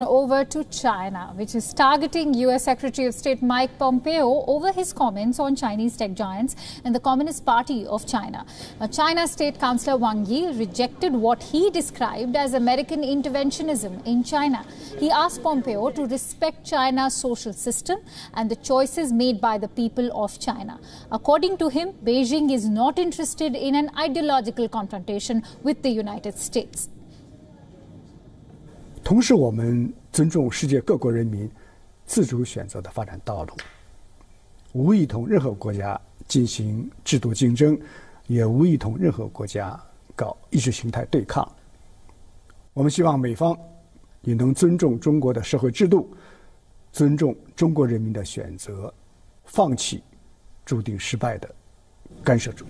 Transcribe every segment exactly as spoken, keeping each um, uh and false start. Over to China, which is targeting U S Secretary of State Mike Pompeo over his comments on Chinese tech giants and the Communist Party of China. Now, China State Councillor Wang Yi rejected what he described as American interventionism in China. He asked Pompeo to respect China's social system and the choices made by the people of China. According to him, Beijing is not interested in an ideological confrontation with the United States. 同时，我们尊重世界各国人民自主选择的发展道路，无意同任何国家进行制度竞争，也无意同任何国家搞意识形态对抗。我们希望美方也能尊重中国的社会制度，尊重中国人民的选择，放弃注定失败的干涉主义。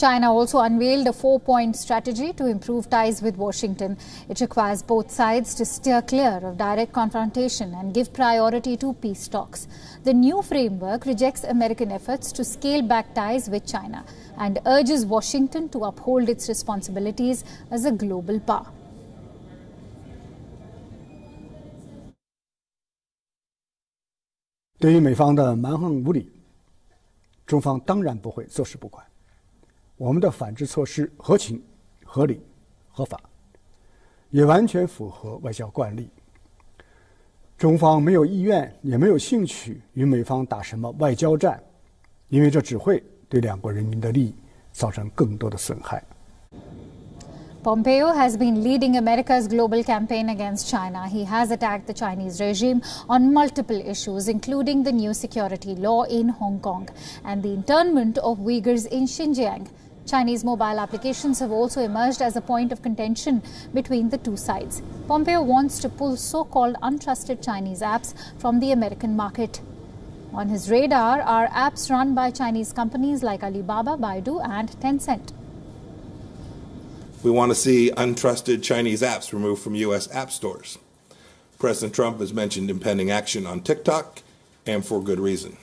China also unveiled a four-point strategy to improve ties with Washington. It requires both sides to steer clear of direct confrontation and give priority to peace talks. The new framework rejects American efforts to scale back ties with China and urges Washington to uphold its responsibilities as a global power. To the American 我们的反制措施合情、合理、合法，也完全符合外交惯例。中方没有意愿，也没有兴趣与美方打什么外交战，因为这只会对两国人民的利益造成更多的损害。 Pompeo has been leading America's global campaign against China. He has attacked the Chinese regime on multiple issues, including the new security law in Hong Kong and the internment of Uyghurs in Xinjiang. Chinese mobile applications have also emerged as a point of contention between the two sides. Pompeo wants to pull so-called untrusted Chinese apps from the American market. On his radar are apps run by Chinese companies like Alibaba, Baidu and Tencent. We want to see untrusted Chinese apps removed from U S app stores. President Trump has mentioned impending action on TikTok, and for good reason.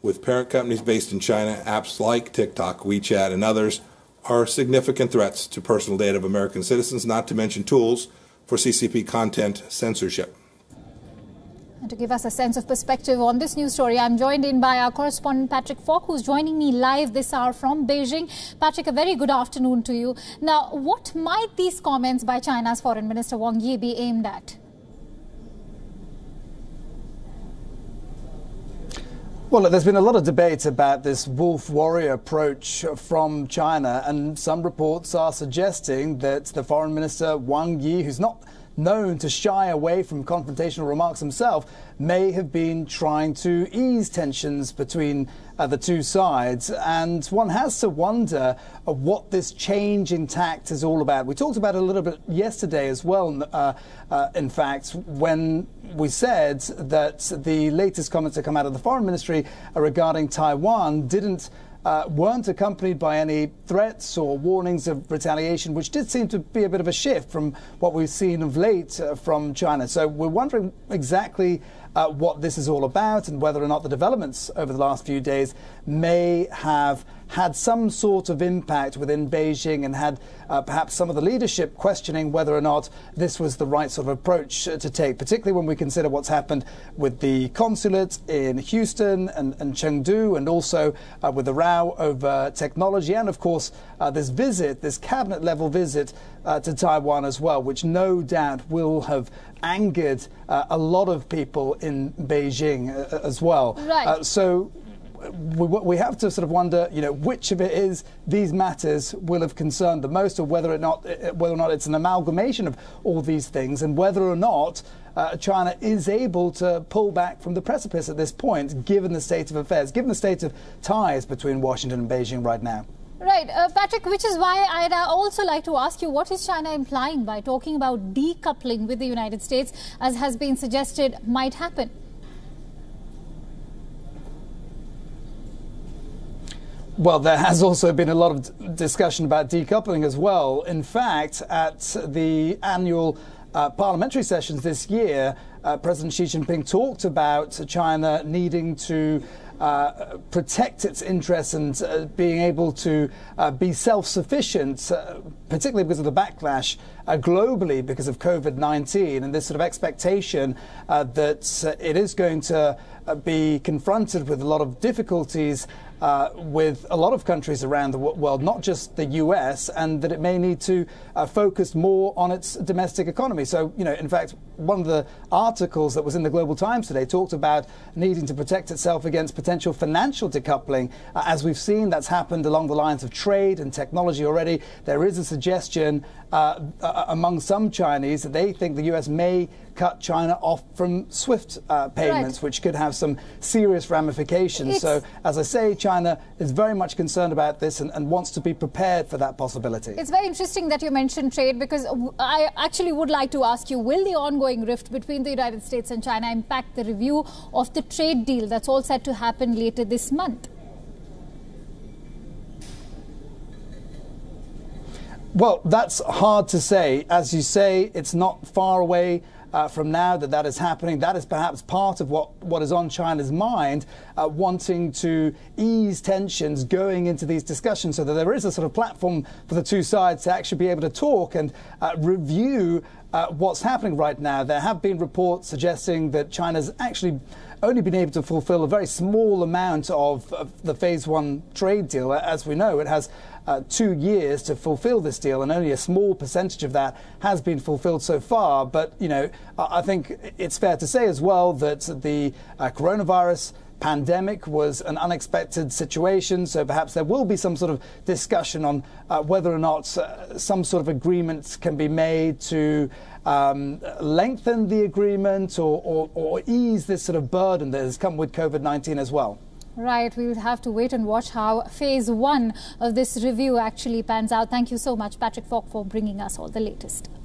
With parent companies based in China, apps like TikTok, WeChat, and others are significant threats to personal data of American citizens, not to mention tools for C C P content censorship. And to give us a sense of perspective on this news story, I'm joined in by our correspondent Patrick Falk, who's joining me live this hour from Beijing. Patrick, a very good afternoon to you. Now, what might these comments by China's Foreign Minister Wang Yi be aimed at? Well, look, there's been a lot of debate about this Wolf Warrior approach from China, and some reports are suggesting that the Foreign Minister Wang Yi, who's not known to shy away from confrontational remarks himself, may have been trying to ease tensions between uh, the two sides. And one has to wonder uh, what this change in tact is all about. We talked about it a little bit yesterday as well, uh, uh, in fact, when we said that the latest comments that come out of the Foreign Ministry regarding Taiwan didn't Uh, weren't accompanied by any threats or warnings of retaliation, which did seem to be a bit of a shift from what we've seen of late uh, from China. So we're wondering exactly uh, what this is all about and whether or not the developments over the last few days may have had some sort of impact within Beijing and had uh, perhaps some of the leadership questioning whether or not this was the right sort of approach to take, particularly when we consider what's happened with the consulate in Houston and, and Chengdu, and also uh, with the row over technology, and of course uh, this visit, this cabinet level visit uh, to Taiwan as well, which no doubt will have angered uh, a lot of people in Beijing uh, as well. Right. Uh, so. We have to sort of wonder, you know, which of it is these matters will have concerned the most, or whether or not, whether or not it's an amalgamation of all these things, and whether or not uh, China is able to pull back from the precipice at this point, given the state of affairs, given the state of ties between Washington and Beijing right now. Right, uh, Patrick, which is why I'd also like to ask you, what is China implying by talking about decoupling with the United States, as has been suggested might happen? Well, there has also been a lot of discussion about decoupling as well. In fact, at the annual uh, parliamentary sessions this year, uh, President Xi Jinping talked about China needing to uh, protect its interests and uh, being able to uh, be self-sufficient, uh, particularly because of the backlash uh, globally because of COVID nineteen and this sort of expectation uh, that uh, it is going to uh, be confronted with a lot of difficulties Uh, with a lot of countries around the world, not just the U S, and that it may need to uh, focus more on its domestic economy. So, you know, in fact, one of the articles that was in the Global Times today talked about needing to protect itself against potential financial decoupling. Uh, as we've seen, that's happened along the lines of trade and technology already. There is a suggestion uh, uh, among some Chinese that they think the U S may cut China off from SWIFT uh, payments, right, which could have some serious ramifications. It's so, as I say, China is very much concerned about this and, and wants to be prepared for that possibility. It's very interesting that you mentioned trade, because I actually would like to ask you, will the ongoing rift between the United States and China impact the review of the trade deal that's all set to happen later this month? Well, that's hard to say. As you say, it's not far away Uh, from now that that is happening. That is perhaps part of what, what is on China's mind, uh, wanting to ease tensions going into these discussions so that there is a sort of platform for the two sides to actually be able to talk and uh, review uh, what's happening right now. There have been reports suggesting that China's actually only been able to fulfill a very small amount of, of the phase one trade deal. As we know, it has uh, two years to fulfill this deal, and only a small percentage of that has been fulfilled so far. But, you know, I think it's fair to say as well that the uh, coronavirus pandemic was an unexpected situation, so perhaps there will be some sort of discussion on uh, whether or not uh, some sort of agreement can be made to um, lengthen the agreement or, or, or ease this sort of burden that has come with COVID nineteen as well. Right, we'll have to wait and watch how phase one of this review actually pans out. Thank you so much, Patrick Falk, for bringing us all the latest.